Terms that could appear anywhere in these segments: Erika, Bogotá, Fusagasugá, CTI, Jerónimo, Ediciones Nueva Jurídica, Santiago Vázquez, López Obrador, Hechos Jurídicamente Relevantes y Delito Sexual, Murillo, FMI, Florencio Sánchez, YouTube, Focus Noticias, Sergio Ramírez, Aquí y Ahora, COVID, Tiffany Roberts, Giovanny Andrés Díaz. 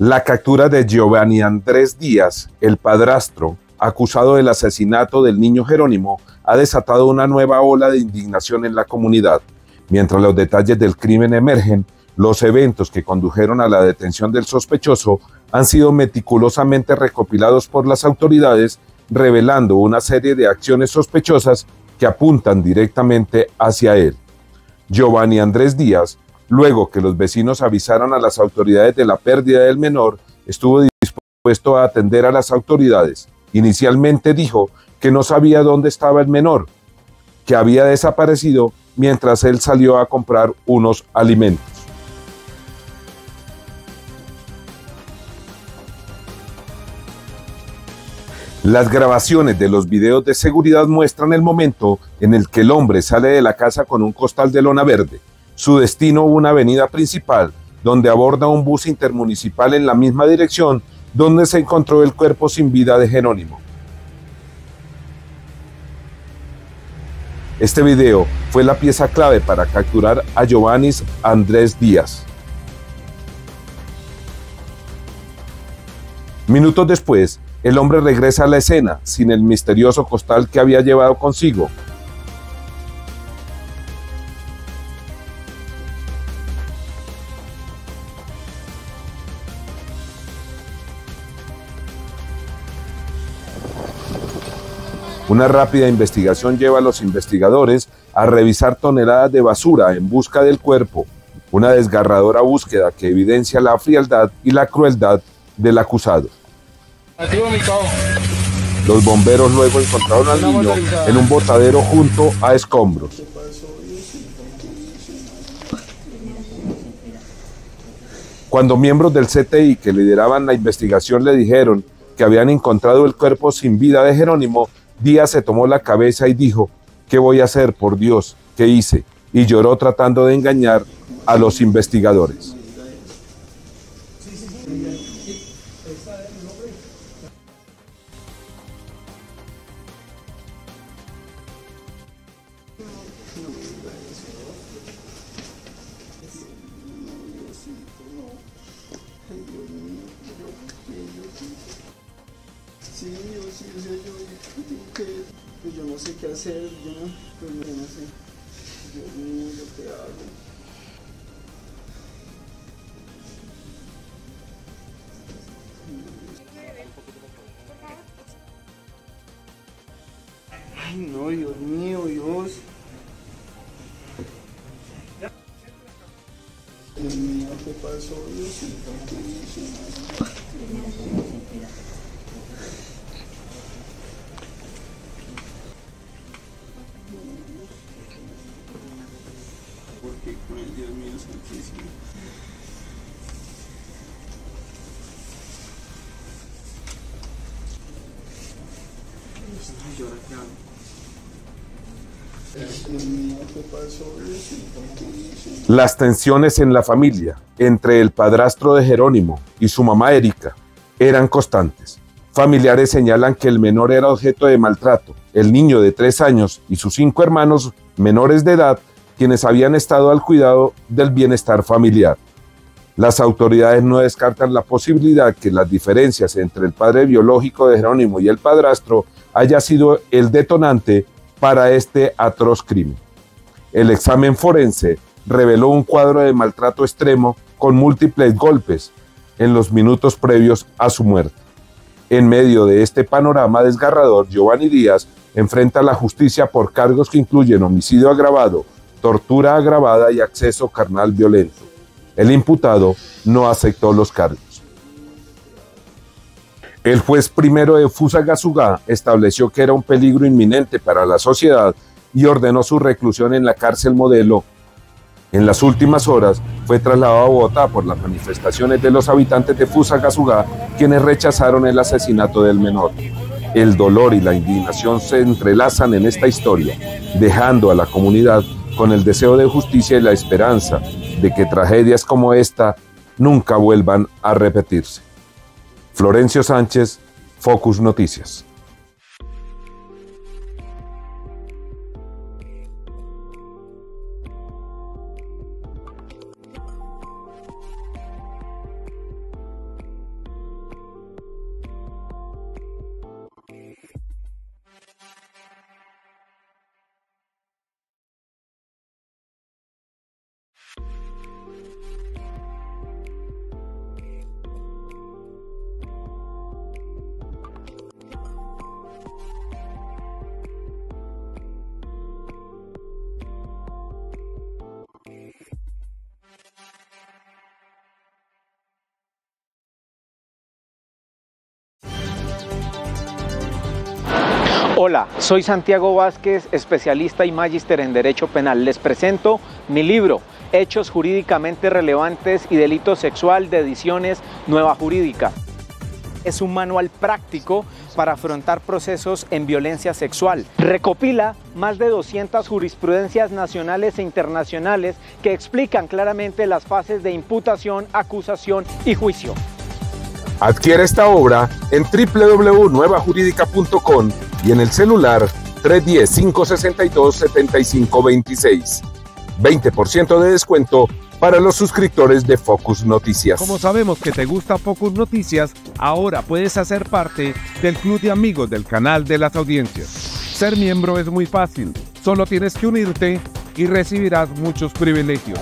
La captura de Giovanny Andrés Díaz, el padrastro, acusado del asesinato del niño Jerónimo, ha desatado una nueva ola de indignación en la comunidad. Mientras los detalles del crimen emergen, los eventos que condujeron a la detención del sospechoso han sido meticulosamente recopilados por las autoridades, revelando una serie de acciones sospechosas que apuntan directamente hacia él. Giovanny Andrés Díaz, luego que los vecinos avisaron a las autoridades de la pérdida del menor, estuvo dispuesto a atender a las autoridades. Inicialmente dijo que no sabía dónde estaba el menor, que había desaparecido mientras él salió a comprar unos alimentos. Las grabaciones de los videos de seguridad muestran el momento en el que el hombre sale de la casa con un costal de lona verde. Su destino, una avenida principal, donde aborda un bus intermunicipal en la misma dirección donde se encontró el cuerpo sin vida de Jerónimo. Este video fue la pieza clave para capturar a Giovanny Andrés Díaz. Minutos después, el hombre regresa a la escena sin el misterioso costal que había llevado consigo. Una rápida investigación lleva a los investigadores a revisar toneladas de basura en busca del cuerpo, una desgarradora búsqueda que evidencia la frialdad y la crueldad del acusado. Los bomberos luego encontraron al niño en un botadero junto a escombros. Cuando miembros del CTI que lideraban la investigación le dijeron que habían encontrado el cuerpo sin vida de Jerónimo, Díaz se tomó la cabeza y dijo: ¿qué voy a hacer, por Dios? ¿Qué hice? Y lloró tratando de engañar a los investigadores. Yo no sé qué hacer, yo no sé, Dios mío, yo qué hago. Ay no, Dios mío, Dios. Dios mío, ¿qué pasó, Dios? Dios mío santísimo. Ay, llora, ¿qué hago? Las tensiones en la familia entre el padrastro de Jerónimo y su mamá Erika eran constantes. Familiares señalan que el menor era objeto de maltrato. El niño de 3 años y sus 5 hermanos menores de edad, quienes habían estado al cuidado del bienestar familiar. Las autoridades no descartan la posibilidad que las diferencias entre el padre biológico de Jerónimo y el padrastro haya sido el detonante para este atroz crimen. El examen forense reveló un cuadro de maltrato extremo con múltiples golpes en los minutos previos a su muerte. En medio de este panorama desgarrador, Giovanny Díaz enfrenta a la justicia por cargos que incluyen homicidio agravado, tortura agravada y acceso carnal violento. El imputado no aceptó los cargos. El juez primero de Fusagasugá estableció que era un peligro inminente para la sociedad y ordenó su reclusión en la cárcel modelo. En las últimas horas fue trasladado a Bogotá por las manifestaciones de los habitantes de Fusagasugá, quienes rechazaron el asesinato del menor. El dolor y la indignación se entrelazan en esta historia, dejando a la comunidad con el deseo de justicia y la esperanza de que tragedias como esta nunca vuelvan a repetirse. Florencio Sánchez, Focus Noticias. Hola, soy Santiago Vázquez, especialista y magíster en Derecho Penal. Les presento mi libro, Hechos Jurídicamente Relevantes y Delito Sexual, de Ediciones Nueva Jurídica. Es un manual práctico para afrontar procesos en violencia sexual. Recopila más de 200 jurisprudencias nacionales e internacionales que explican claramente las fases de imputación, acusación y juicio. Adquiere esta obra en www.nuevajurídica.com y en el celular 310-562-7526. 20% de descuento para los suscriptores de Focus Noticias. Como sabemos que te gusta Focus Noticias, ahora puedes hacer parte del Club de Amigos del Canal de las Audiencias. Ser miembro es muy fácil, solo tienes que unirte y recibirás muchos privilegios.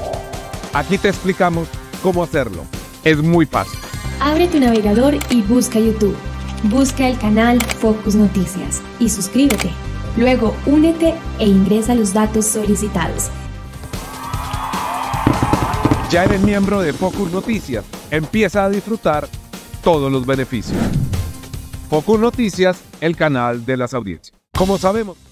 Aquí te explicamos cómo hacerlo, es muy fácil. Abre tu navegador y busca YouTube. Busca el canal Focus Noticias y suscríbete. Luego únete e ingresa los datos solicitados. Ya eres miembro de Focus Noticias. Empieza a disfrutar todos los beneficios. Focus Noticias, el canal de las audiencias. Como sabemos...